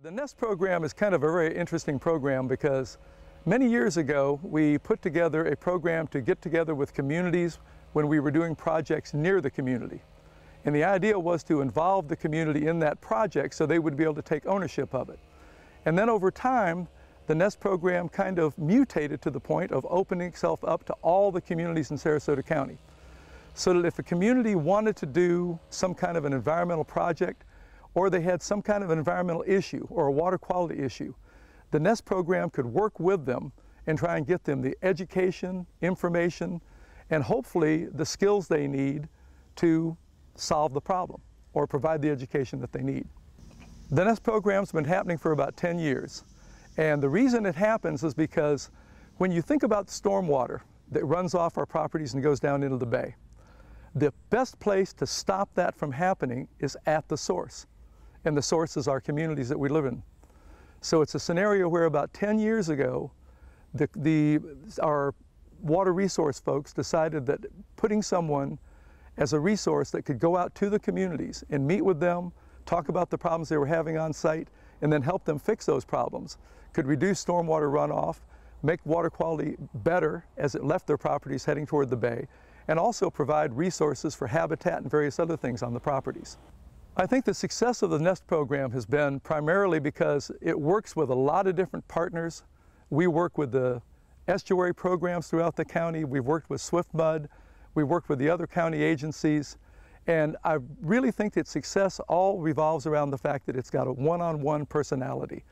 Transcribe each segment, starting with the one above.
The NEST program is kind of a very interesting program because many years ago we put together a program to get together with communities when we were doing projects near the community. And the idea was to involve the community in that project so they would be able to take ownership of it. And then over time, the NEST program kind of mutated to the point of opening itself up to all the communities in Sarasota County. So that if a community wanted to do some kind of an environmental project, or they had some kind of environmental issue or a water quality issue, the NEST program could work with them and try and get them the education, information, and hopefully the skills they need to solve the problem or provide the education that they need. The NEST program's been happening for about 10 years. And the reason it happens is because when you think about stormwater that runs off our properties and goes down into the bay, the best place to stop that from happening is at the source. And the source is our communities that we live in. So it's a scenario where about 10 years ago, our water resource folks decided that putting someone as a resource that could go out to the communities and meet with them, talk about the problems they were having on site, and then help them fix those problems, could reduce stormwater runoff, make water quality better as it left their properties heading toward the bay, and also provide resources for habitat and various other things on the properties. I think the success of the NEST program has been primarily because it works with a lot of different partners. We work with the estuary programs throughout the county. We've worked with SwiftMUD. We worked with the other county agencies. And I really think that success all revolves around the fact that it's got a one-on-one personality,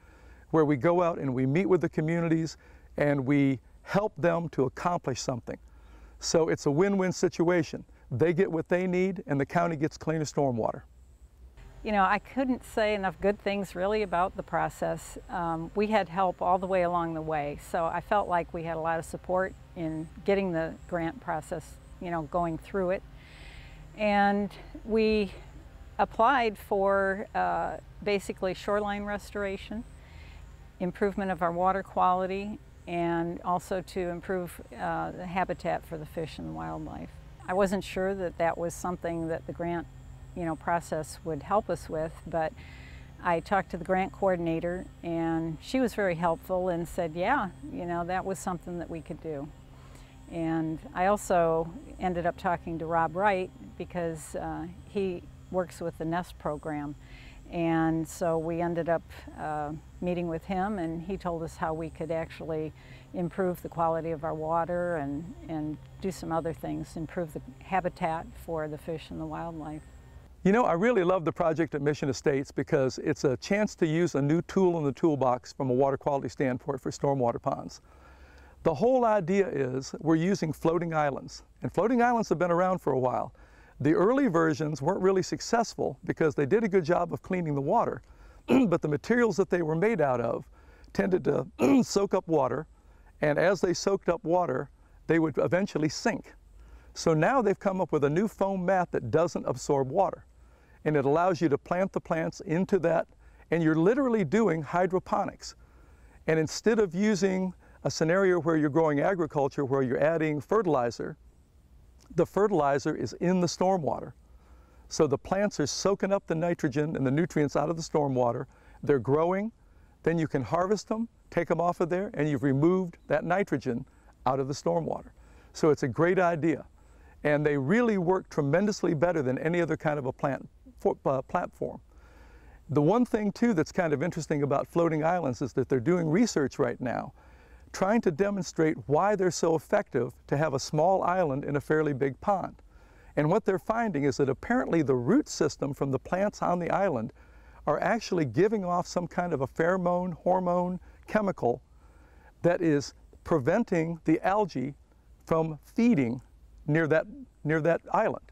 where we go out and we meet with the communities and we help them to accomplish something. So it's a win-win situation. They get what they need and the county gets cleaner stormwater. You know, I couldn't say enough good things really about the process. We had help all the way along the way, so I felt like we had a lot of support in getting the grant process, you know, going through it. And we applied for basically shoreline restoration, improvement of our water quality, and also to improve the habitat for the fish and wildlife. I wasn't sure that that was something that the grant, you know, process would help us with, but I talked to the grant coordinator and she was very helpful and said, yeah, you know, that was something that we could do. And I also ended up talking to Rob Wright because he works with the NEST program. And so we ended up meeting with him, and he told us how we could actually improve the quality of our water and do some other things, improve the habitat for the fish and the wildlife. You know, I really love the project at Mission Estates because it's a chance to use a new tool in the toolbox from a water quality standpoint for stormwater ponds. The whole idea is we're using floating islands, and floating islands have been around for a while. The early versions weren't really successful because they did a good job of cleaning the water, but the materials that they were made out of tended to soak up water, and as they soaked up water, they would eventually sink. So now they've come up with a new foam mat that doesn't absorb water, and it allows you to plant the plants into that, and you're literally doing hydroponics. And instead of using a scenario where you're growing agriculture where you're adding fertilizer, the fertilizer is in the stormwater. So the plants are soaking up the nitrogen and the nutrients out of the stormwater. They're growing. Then you can harvest them, take them off of there, and you've removed that nitrogen out of the stormwater. So it's a great idea. And they really work tremendously better than any other kind of a platform. The one thing, too, that's kind of interesting about floating islands is that they're doing research right now, trying to demonstrate why they're so effective to have a small island in a fairly big pond. And what they're finding is that apparently the root system from the plants on the island are actually giving off some kind of a pheromone, hormone, chemical that is preventing the algae from feeding near that island.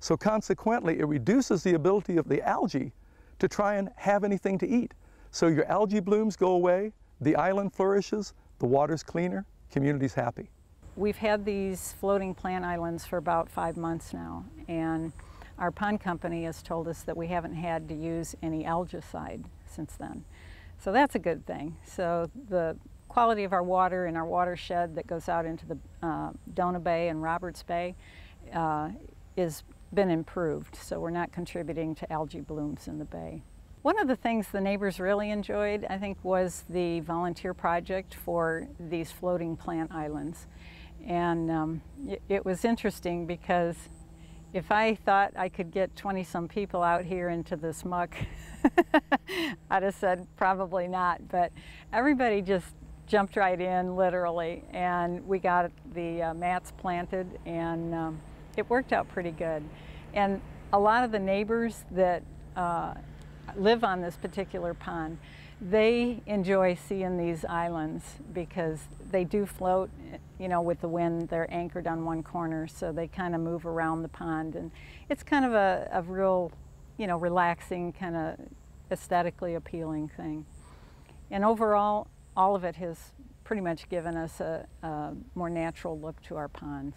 So consequently, it reduces the ability of the algae to try and have anything to eat. So your algae blooms go away, the island flourishes, the water's cleaner, community's happy. We've had these floating plant islands for about 5 months now, and our pond company has told us that we haven't had to use any algicide since then. So that's a good thing. So the quality of our water in our watershed that goes out into the Dona Bay and Roberts Bay has been improved, so we're not contributing to algae blooms in the bay. One of the things the neighbors really enjoyed, I think, was the volunteer project for these floating plant islands. And it was interesting because if I thought I could get 20-some people out here into this muck, I'd have said probably not, but everybody just jumped right in, literally, and we got the mats planted, and it worked out pretty good. And a lot of the neighbors that live on this particular pond, they enjoy seeing these islands because they do float, you know, with the wind. They're anchored on one corner, so they kind of move around the pond, and it's kind of a real, you know, relaxing, kind of aesthetically appealing thing. And overall, all of it has pretty much given us a more natural look to our ponds.